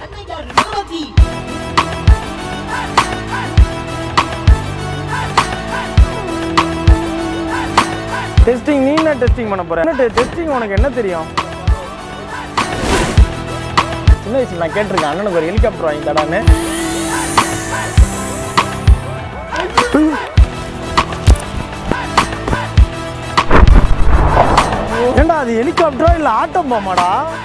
and they got ability. Testing, you know testing, man. Testing, you know what? I am going to go to the helicopter. I am going to go to the helicopter. I am going to go to the helicopter.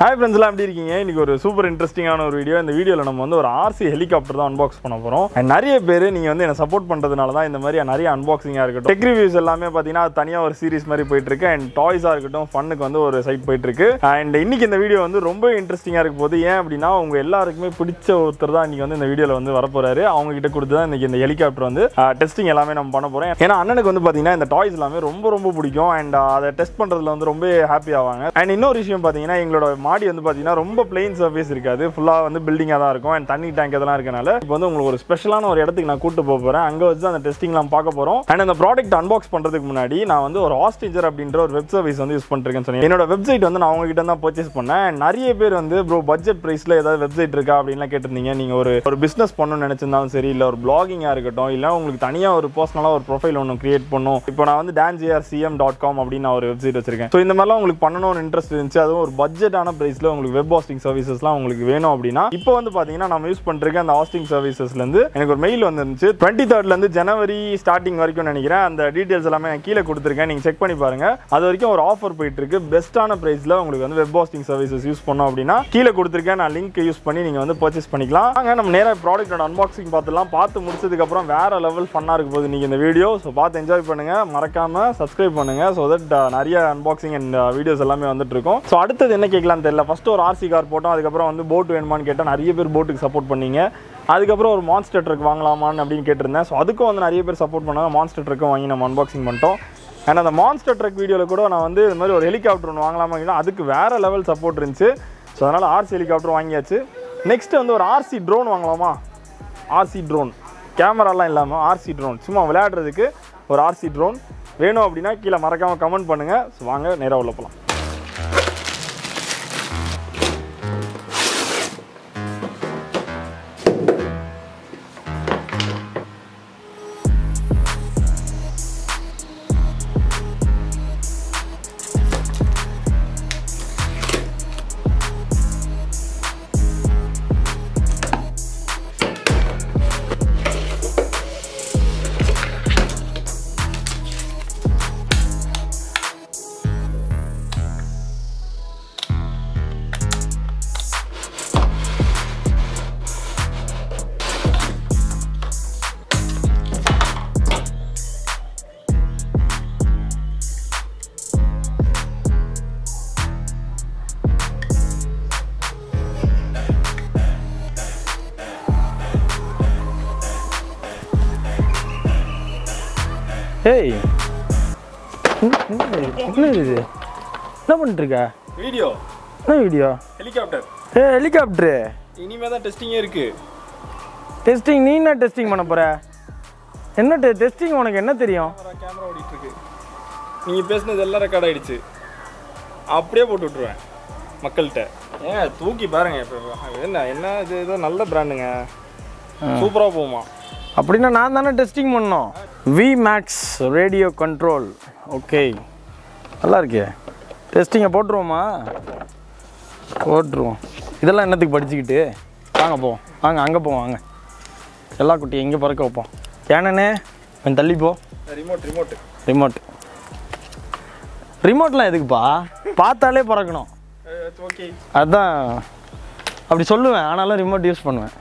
Hi friends, a super interesting video. In this video, we will unbox RC helicopter. And you support me, unboxing. Tech reviews are a series and toys are fun site. And this video is very interesting. If you மாடி வந்து பாத்தீங்கன்னா ரொம்ப plain surface இருக்காது ஃபுல்லா வந்து பில்டிங்கா தான் இருக்கும் and தண்ணி டாங்க் அதெல்லாம் இருக்கனால இப்போ வந்து உங்களுக்கு ஒரு ஸ்பெஷலான ஒரு இடத்துக்கு நான் கூட்டி போறேன் அங்க வந்து அந்த டெஸ்டிங்லாம் பார்க்க போறோம் and அந்த ப்ராடக்ட் அன்பாக்ஸ் பண்றதுக்கு முன்னாடி நான் வந்து ஒரு ஹாஸ்டேஜர் அப்படிங்கற ஒரு வெப் சர்வீஸ் வந்து யூஸ் பண்ணிட்டு இருக்கேன் என்னோட வெப்சைட் வந்து நான் உங்க கிட்ட தான் பர்சேஸ் பண்ணேன் and நிறைய பேர் வந்து bro பட்ஜெட் பிரைஸ்ல ஏதாவது வெப்சைட் இருக்கா அப்படினா கேட்டிருந்தீங்க நீங்க ஒரு business பண்ணனும் நினைச்சிருந்தாலும் சரி இல்ல ஒரு blogging-ஆ இருக்கட்டும் இல்ல உங்களுக்கு தனியா ஒரு பர்சனலா ஒரு ப்ரொஃபைல் ஒன்னு கிரியேட் பண்ணனும் இப்போ நான் வந்து dancearcm.com அப்படின ஒரு வெப்சைட் வச்சிருக்கேன் சோ இந்த மாதிரிலாம் உங்களுக்கு பண்ணனும்னு இன்ட்ரஸ்ட் இருந்துச்சு அதுவும் ஒரு budget Price la ungalku web hosting services la ungalku venum appadina ipo vandu pathina nama use pandruka and hosting services la irundhu enak or mail vandirunchu 23rd la irundhu January starting varaikum nenikiren and details ellame na keela kuduthirken neenga check panni paarenga adu varaikum or offer poitirukku best ana price la ungalku vandu web hosting services use pannom appadina keela kuduthirken na link use panni neenga vandu purchase pannikalam vaanga nama nera product oda unboxing paathalam paathu mudichadukku appuram vera level fun ah irukapodhu neenga indha video so paathu enjoy pannunga marakama subscribe pannunga so that nariya unboxing and videos ellame vandittirukum so adutha enna kekla First, ஒரு RC car போட்டோம் அதுக்கு அப்புறம் வந்து boat வேணுமான்னு கேட்டா நிறைய பேர் போட்டுக்கு சப்போர்ட் பண்ணீங்க அதுக்கு அப்புறம் ஒரு மான்ஸ்டர் ட்ரக் வாங்கலாமான்னு அப்படி கேட்டிருந்தேன் சோ அதுக்கு வந்து நிறைய பேர் சப்போர்ட் பண்ணாங்க மான்ஸ்டர் ட்ரக் வாங்கி நம்ம unboxing பண்ணிட்டோம் and அந்த மான்ஸ்டர் ட்ரக் வீடியோல கூட நான் வந்து இந்த மாதிரி ஒரு ஹெலிகாப்டர் ஒன்னு வாங்கலாமான்னு அதுக்கு வேற லெவல் சப்போர்ட் இருந்துச்சு சோ அதனால RC ஹெலிகாப்டர் வாங்கியாச்சு நெக்ஸ்ட் வந்து ஒரு RC drone வாங்கலாமா RC drone கேமரா எல்லாம் இல்லாம RC drone சும்மா விளையாடுறதுக்கு ஒரு RC drone வேணும் அப்படினா கீழ மறக்காம கமெண்ட் பண்ணுங்க சோ வாங்க நேரா உள்ள போலாம் Hey, what is this? What is this? Video. What is this? Helicopter. Hey, helicopter. This is testing. Testing? You are testing. What is testing? You know what you know? You are talking about everything. You are talking about it. You are talking about it. You are talking about it. Super. அப்படினா நான் தான testing பண்ணோம் Vmax radio control okay நல்லா இருக்கே testing போடுறோமா போடுறோம் இதெல்லாம் என்னத்துக்கு படிச்சிக்கிட்டு வாங்க போ வாங்க அங்க போ வாங்க எல்லா குட்டி எங்க பறக்க வைப்போம் கேனனே நான் தள்ளி போ ரிமோட் ரிமோட்லாம் எதுக்குப்பா பார்த்தாலே பறக்கணும் ஓகே அதான் அப்படி சொல்லுவேன் ஆனாலும் ரிமோட் யூஸ் பண்ணுவேன்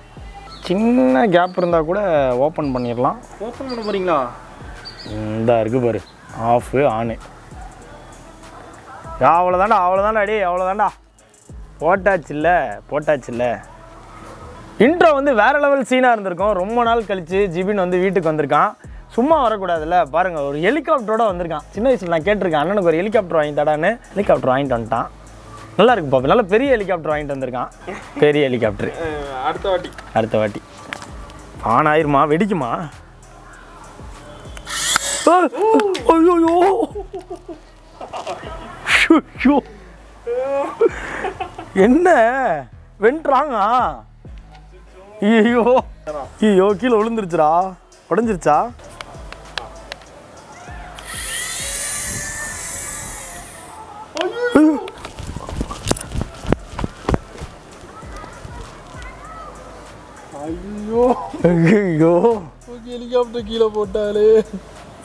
சின்ன கேப் இருந்தா கூட ஓபன் பண்ணிரலாம் ஓபன் பண்ண போறீங்களா இந்த இருக்கு பாரு ஆஃப் ஆன் அவ்வளவுதான்டா டேய் அவ்வளவுதான்டா போட்டாச்சு இல்ல இன்ட்ரோ வந்து வேற லெவல் சீனா இருந்திருக்கும் ரொம்ப நாள் கழிச்சு ஜிபின் வந்து வீட்டுக்கு வந்திருக்கான் சும்மா வர கூடாதுல பாருங்க ஒரு ஹெலிகாப்டரோட வந்திருக்கான் சின்ன வயசுல நான் கேட்டிருக்கேன் அண்ணனுக்கு ஒரு ஹெலிகாப்டர் வாங்கி தடான்னு ஹெலிகாப்டர் வாங்கிட்டு வந்துட்டான் நல்லா இருக்கு பாப்பா நல்ல பெரிய ஹெலிகாப்டர் வாங்கிட்டு வந்திருக்கான் பெரிய ஹெலிகாப்டர் அடுத்த வாட்டி ஆன் ஆயிருமா வெடிக்குமா ஐயோ என்ன வென்றாங்க ஐயோ ஐயோ கீழே விழுந்துருச்சுடா உடைஞ்சிருச்சா ஐயோ ஐயோ ஹெலிகாப்டர் கீழே போட்டாலே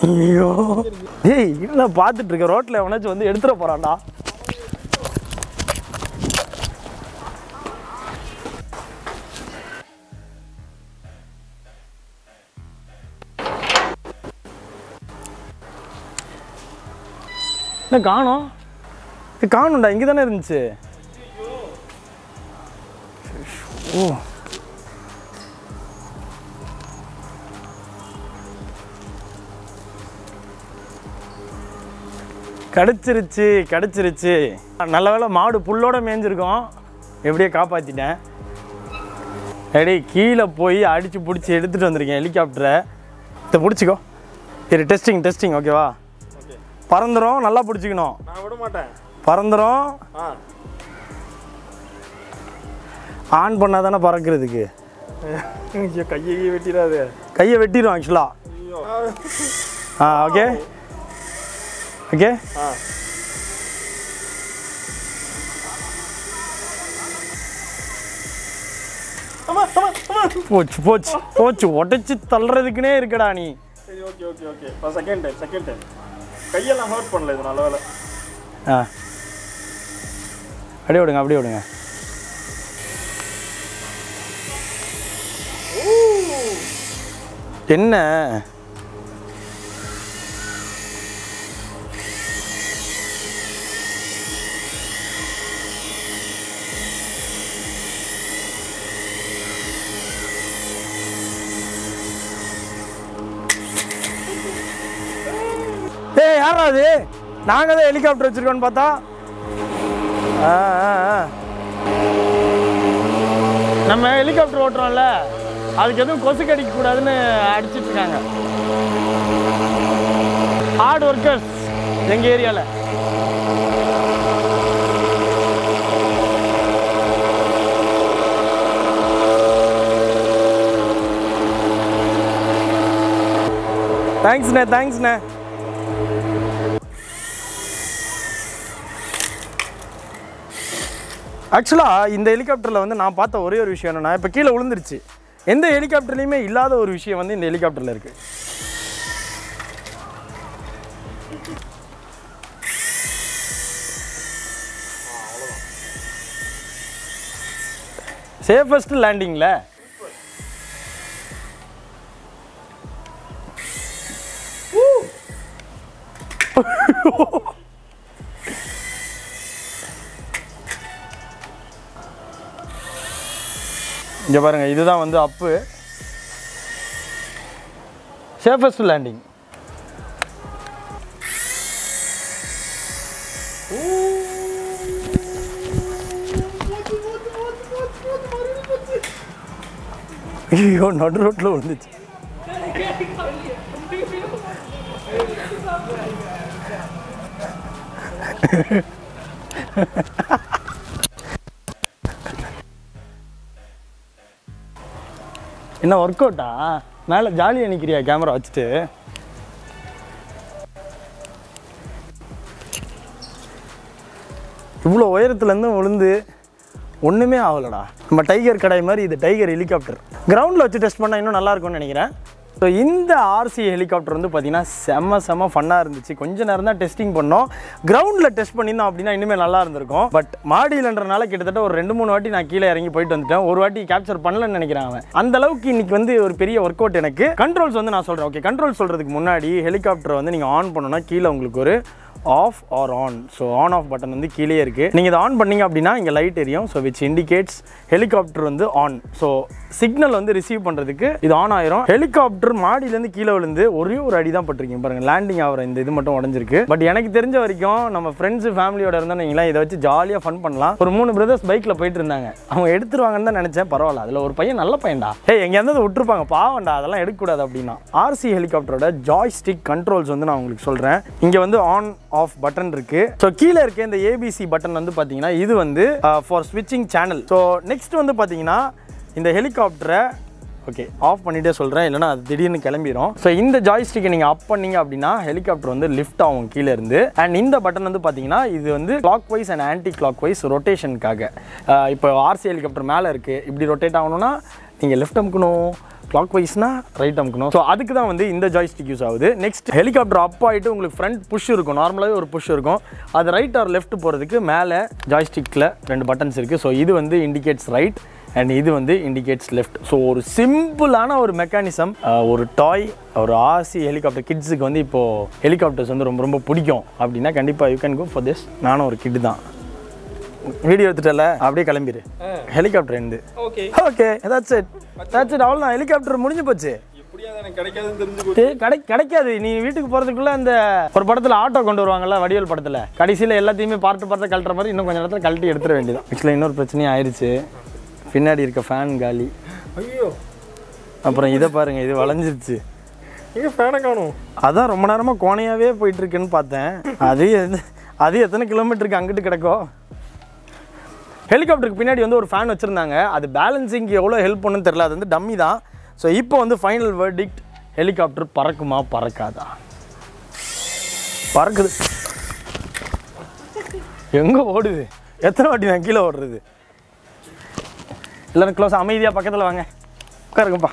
ஐயோ டேய் என்ன பார்த்துட்டு இருக்க ரோட்ல எவனாச்சும் வந்து எடுத்துற போறான்டா என்ன காணோம் காணும்டா இங்கே தானே இருந்துச்சு ஓ கிடச்சிருச்சு கிடச்சிருச்சு நல்ல வேலை மாடு புல்லோட மேய்ஞ்சிருக்கோம் எப்படியே காப்பாற்றிட்டேன் அடி கீழே போய் அடித்து பிடிச்சி எடுத்துகிட்டு வந்திருக்கேன் ஹெலிகாப்டரை இதை பிடிச்சிக்கோ சரி டெஸ்டிங் டெஸ்டிங் ஓகேவா பறந்துடும் நல்லா பிடிச்சிக்கணும் நான் விட மாட்டேன் பறந்துடும் ஆன் பண்ணால் தானே பறக்கிறதுக்கு கையை வெட்டிடாது கையை வெட்டிடும் ஆக்சுவலாக ஆ ஓகே ஓகே ஆ போச்சு போச்சு போச்சு உடச்சி தள்ளுறதுக்குனே இருக்கடா நீ சரி ஓகே ஓகே ஓகே பா செகண்ட் டைம் கையெல்லாம் ஹர்ட் பண்ணல இது நல்ல வேலை ஆ அப்படியே விடுங்க அப்படியே விடுங்க என்ன யாராவது நாங்கள் தான் ஹெலிகாப்டர் வச்சிருக்கோன்னு பார்த்தா நம்ம ஹெலிகாப்டர் ஓட்டுறோம்ல அதுக்கு எதுவும் கொசு கடிக்கக்கூடாதுன்னு அடிச்சிட்டு இருக்காங்க ஹார்ட் ஒர்க்கர்ஸ் எங்கள் ஏரியாவில் தேங்க்ஸ்ண்ணே தேங்க்ஸ்ண்ணே ஆக்சுவலாக இந்த ஹெலிகாப்டரில் வந்து நான் பார்த்த ஒரே ஒரு விஷயம் என்னென்னா இப்போ கீழே விழுந்துருச்சு எந்த ஹெலிகாப்டர்லேயுமே இல்லாத ஒரு விஷயம் வந்து இந்த ஹெலிகாப்டரில் இருக்குது சேஃபஸ்ட் லேண்டிங்கில் இங்கே பாருங்கள் இதுதான் வந்து அப்பு சேஃபஸ்ட் லேண்டிங் ஐயோ நடு ரோட்டில் வந்துச்சு என்ன ஒர்க் அவுட்டா மேலே ஜாலியாக நிற்கிறியா கேமரா வச்சுட்டு இவ்வளோ உயரத்துலேருந்து விழுந்து ஒன்றுமே ஆகலடா நம்ம டைகர் கடை மாதிரி இது டைகர் ஹெலிகாப்டர் கிரவுண்டில் வச்சு டெஸ்ட் பண்ணால் இன்னும் நல்லாயிருக்கும்னு நினைக்கிறேன் ஸோ இந்த RC ஹெலிகாப்டர் வந்து பார்த்திங்கன்னா செம்ம ஃபன்னாக இருந்துச்சு கொஞ்சம் நேரம் தான் டெஸ்டிங் பண்ணோம் கிரவுண்டில் டெஸ்ட் பண்ணியிருந்தோம் அப்படின்னா இனிமேல் நல்லா இருந்திருக்கும் பட் மாடியில்ன்றனால கிட்டத்தட்ட ஒரு 2-3 வாட்டி நான் கீழே இறங்கி போயிட்டு வந்துட்டேன் ஒரு வாட்டி கேப்சர் பண்ணலன்னு நினைக்கிறேன் அவன் அந்த அளவுக்கு இன்றைக்கி வந்து ஒரு பெரிய ஒர்க் அவுட் எனக்கு கண்ட்ரோல்ஸ் வந்து நான் சொல்கிறேன் ஓகே கண்ட்ரோல் சொல்கிறதுக்கு முன்னாடி ஹெலிகாப்டரை வந்து நீங்கள் ஆன் பண்ணோன்னா கீழே உங்களுக்கு ஒரு off or on. So on off button வந்து கீழே இருக்கு. நீங்க இத ஆன் பண்ணீங்க அப்படினா இங்க லைட் எரியும். So which indicates helicopter வந்து on. So signal வந்து ரிசீவ் பண்றதுக்கு இது ஆன் ஆயிரும். ஹெலிகாப்டர் மாடில இருந்து கீழ விழுந்து ஒரே ஒரு அடி தான் பட்டிருக்கீங்க பாருங்க. லேண்டிங் ஆவற இந்த இது மட்டும் உடைஞ்சிருக்கு. பட் எனக்கு தெரிஞ்ச வரைக்கும் நம்ம friends ஃபேமிலியோட இருந்தா நீங்க இத வச்சு ஜாலியா ஃபன் பண்ணலாம். ஒரு மூணு பிரதர்ஸ் பைக்ல போயிட்டு இருந்தாங்க. அவங்க எடுத்துருவாங்கன்னு தான் நினைச்சேன். பரவாயில்லை. அதுல ஒரு பையன் நல்ல பையன்டா. ஏய் எங்க இருந்தது விட்டுருப்பாங்க. பாவம்டா அதெல்லாம் எடுக்க கூடாது அப்படினா. RC ஹெலிகாப்டரோட ஜாய்ஸ்டிக் controls வந்து நான் உங்களுக்கு சொல்றேன். இங்க வந்து on off button இருக்கு. சோ கீழ இருக்க இந்த ABC button வந்து பாத்தீங்கன்னா இது வந்து for switching channel. So next வந்து பாத்தீங்கன்னா இந்த ஹெலிகாப்டரை ஓகே ஆஃப் பண்ணிட்டே சொல்றேன் இல்லனா அது திடீர்னு கிளம்பிரும். சோ இந்த ஜாய்ஸ்டிக்கை நீங்க அப் பண்ணீங்க அப்படினா ஹெலிகாப்டர் வந்து லிஃப்ட் ஆகும் கீழ இருந்து. அண்ட் இந்த பட்டன் வந்து பாத்தீங்கன்னா இது வந்து clockwise and anti clockwise ரொட்டேஷனுக்காக. இப்போ RC ஹெலிகாப்டர் மேல இருக்கு. இப்படி ரொட்டேட் ஆகணும்னா நீங்க லெஃப்ட் அமுக்கணும். clockwise-னா right அமுக்கணும். சோ அதுக்கு தான் வந்து இந்த ஜாய்ஸ்டிக் யூஸ் ஆகுது. நெக்ஸ்ட் ஹெலிகாப்டர் அப் ஆயிட்டு உங்களுக்கு front push இருக்கும். நார்மலாவே ஒரு push இருக்கும். அது ரைட் ஆர் லெஃப்ட் போறதுக்கு மேலே ஜாய்ஸ்டிக்ல ரெண்டு பட்டன்ஸ் இருக்கு. சோ இது வந்து indicates right and இது வந்து indicates left. சோ ஒரு சிம்பிளான ஒரு மெக்கானிசம். ஒரு டாய் ஒரு RC ஹெலிகாப்டர் கிட்ஸுக்கு வந்து இப்போ ஹெலிகாப்டர்ஸ் வந்து ரொம்ப ரொம்ப பிடிக்கும் அப்படின்னா கண்டிப்பா you can go for this. நானும் ஒரு கிட் தான். வீடியோ எடுத்துட்டல அப்படியே கிளம்பிரு ஹெலிகாப்டர் இருந்து. Okay okay that's it. That's it all. நான் ஹெலிகாப்டர் முடிஞ்சு போச்சு. எப்படியா எனக்கு கிடைக்காதுன்னு தெரிஞ்சு போச்சு. கிடைக்காது. நீ வீட்டுக்கு போறதுக்குள்ள அந்த ஒரு படத்துல ஆட்டோ கொண்டு வருவாங்கல வடிவேல் படத்துல கடைசில எல்லாத்தையுமே பார்த்து பார்த்து கழட்டுற மாதிரி இன்னும் கொஞ்ச நேரத்துல கழட்டி எடுத்துற வேண்டியதான். ஆக்சுவலா இன்னொரு பிரச்சனை ஆயிருச்சு. பின்னாடி இருக்க ஃபேன் காலி. ஐயோ அப்புறம் இதை பாருங்க இது வளைஞ்சிருச்சு. எங்க ஃபேனை காணோம். அதான் ரொம்ப நேரமா கோணையாவே போயிட்டு இருக்குன்னு பார்த்தேன். அது எத்தனை கிலோமீட்டருக்கு அங்கிட்டு கிடக்கோ. ஹெலிகாப்டருக்கு பின்னாடி வந்து ஒரு ஃபேன் வச்சுருந்தாங்க. அது பேலன்ஸிங்க்கு எவ்வளோ ஹெல்ப் பண்ணுன்னு தெரியல. அது வந்து டம்மி தான். ஸோ இப்போ வந்து ஃபைனல் வேர்டிக்ட் ஹெலிகாப்டர் பறக்குமா பறக்காதா. பறக்குது. எங்கே ஓடுது. எத்தனை வாட்டி நான் கீழே ஓடுறது. எல்லோரும் க்ளோஸ் அமைதியாக பக்கத்தில் வாங்க உட்காருங்கப்பா.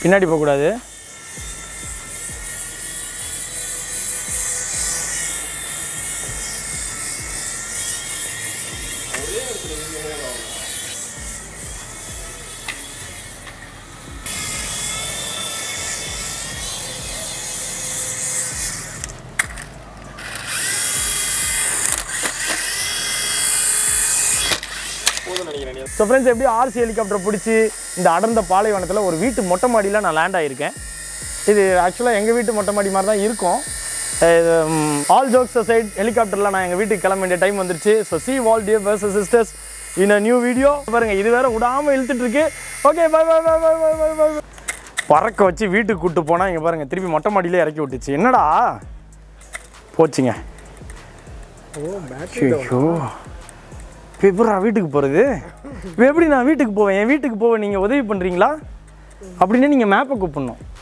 பின்னாடி போகக்கூடாது. ஸோ ஃப்ரெண்ட்ஸ் எப்படி RC ஹெலிகாப்டர் பிடிச்சி இந்த அடர்ந்த பாலைவனத்தில் ஒரு வீட்டு மொட்டை மாடியில் நான் லேண்ட் ஆகியிருக்கேன். இது ஆக்சுவலாக எங்கள் வீட்டு மொட்டை மாடி மாதிரி தான் இருக்கும். ஆல் ஜோக்ஸ் சைட் ஹெலிகாப்டரில் நான் எங்கள் வீட்டுக்கு கிளம்ப வேண்டிய டைம் வந்துருச்சு. So see y'all dear brothers sisters in a new video. பாருங்கள் இது வேறு விடாமல் இழுத்துட்டுருக்கு. Okay bye bye bye bye bye bye bye. பறக்க வச்சு வீட்டுக்கு கூப்பிட்டு போனால் இங்கே பாருங்கள் திருப்பி மொட்டை மாடியிலே இறக்கி விட்டுச்சு. என்னடா போச்சுங்க. ஐயோ இப்போ எப்படா வீட்டுக்கு போகிறது. இப்போ எப்படி நான் வீட்டுக்கு போவேன். என் வீட்டுக்கு போவேன். நீங்கள் உதவி பண்ணுறீங்களா அப்படின்னா நீங்கள் மேப்பை கூப்பிடணும்.